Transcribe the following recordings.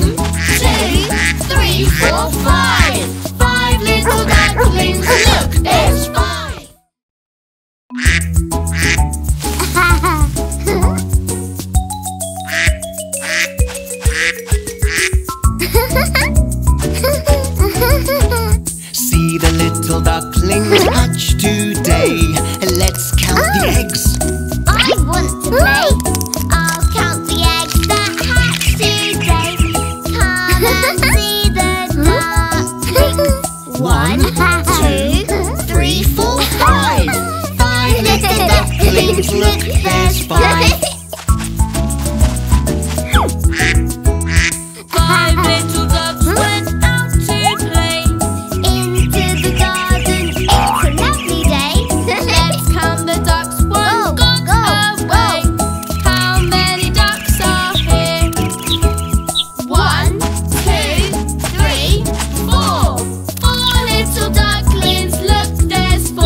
1, 2, 3, 4, 5. 5 little ducklings, look, there's 5. See the little ducklings hatch today. Let's count the eggs. I want to play. Look, there's 5. 5 little doves went out to play into the garden. It's a lovely day. Let's count the ducks. One got away. How many ducks are here? 1, 2, 3, 4. 4 little ducklings. Look, there's 4.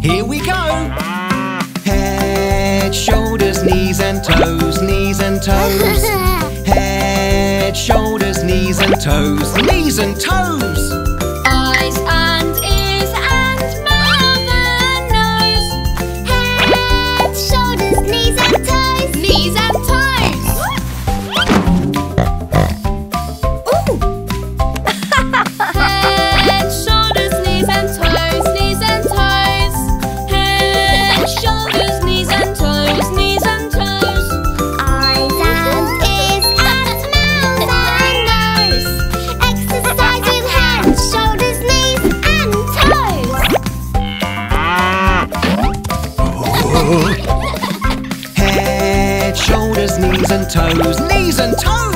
Here we go! Head, shoulders, knees and toes, knees and toes. Head, shoulders, knees and toes, knees and toes. Eyes and ears and mouth and nose. Head, shoulders, knees and toes, knees and toes. Ooh! Head, shoulders, knees and toes. Exercise with hands. toes, knees and toes.